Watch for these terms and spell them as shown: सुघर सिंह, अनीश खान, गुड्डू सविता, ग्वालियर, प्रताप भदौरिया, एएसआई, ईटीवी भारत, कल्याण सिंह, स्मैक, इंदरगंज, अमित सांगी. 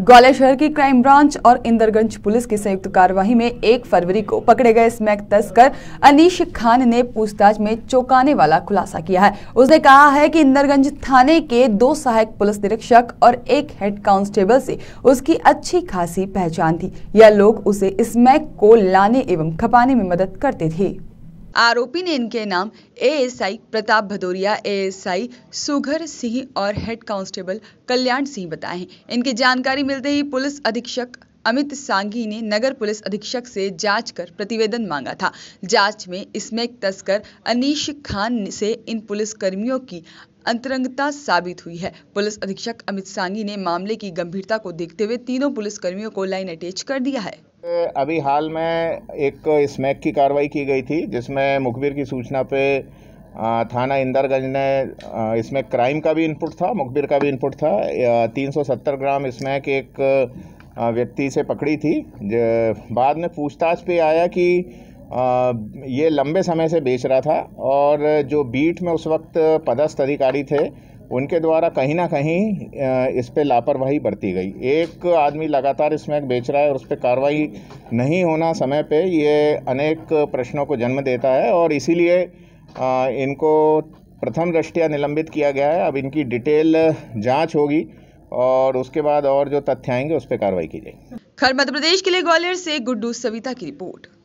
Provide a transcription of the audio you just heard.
ग्वालियर शहर की crime branch और इंदरगंज पुलिस की संयुक्त कार्रवाई में 1 फरवरी को पकड़े गए स्मैक तस्कर अनीश खान ने पूछताछ में चौंकाने वाला खुलासा किया है। उसने कहा है कि इंदरगंज थाने के 2 सहायक पुलिस निरीक्षक और 1 हेड कांस्टेबल से उसकी अच्छी खासी पहचान थी। यह लोग उसे स्मैक को लाने एवं खपाने में मदद करते थे। आरोपी ने इनके नाम एएसआई प्रताप भदौरिया, एएसआई सुघर सिंह और हेड कांस्टेबल कल्याण सिंह बताए हैं। इनकी जानकारी मिलते ही पुलिस अधीक्षक अमित सांगी ने नगर पुलिस अधीक्षक से जांच कर प्रतिवेदन मांगा था। जांच में स्मैक तस्कर अनीश खान से इन पुलिस कर्मियों की अंतरंगता साबित हुई है। पुलिस अधीक्षक अमित सांगी ने मामले की गंभीरता को देखते हुए तीनों पुलिस कर्मियों को लाइन अटैच कर दिया है। अभी हाल में एक स्मैक की कार्रवाई की गई थी, जिसमें मुखबिर की सूचना पे थाना इंदरगंज ने इसमें क्राइम का भी इनपुट था, मुखबिर का भी इनपुट था। 370 ग्राम स्मैक एक व्यक्ति से पकड़ी थी। बाद में पूछताछ पे आया कि ये लंबे समय से बेच रहा था और जो बीट में उस वक्त पदस्थ अधिकारी थे उनके द्वारा कहीं ना कहीं इस पे लापरवाही बरती गई। एक आदमी लगातार स्मैक बेच रहा है और उस पे कार्रवाई नहीं होना समय पे ये अनेक प्रश्नों को जन्म देता है और इसीलिए इनको प्रथम दृष्टया निलंबित किया गया है। अब इनकी डिटेल जांच होगी और उसके बाद और जो तथ्य आएंगे उस पे कार्रवाई की जाएगी। खैर, मध्य प्रदेश के लिए ग्वालियर से गुड्डू सविता की रिपोर्ट।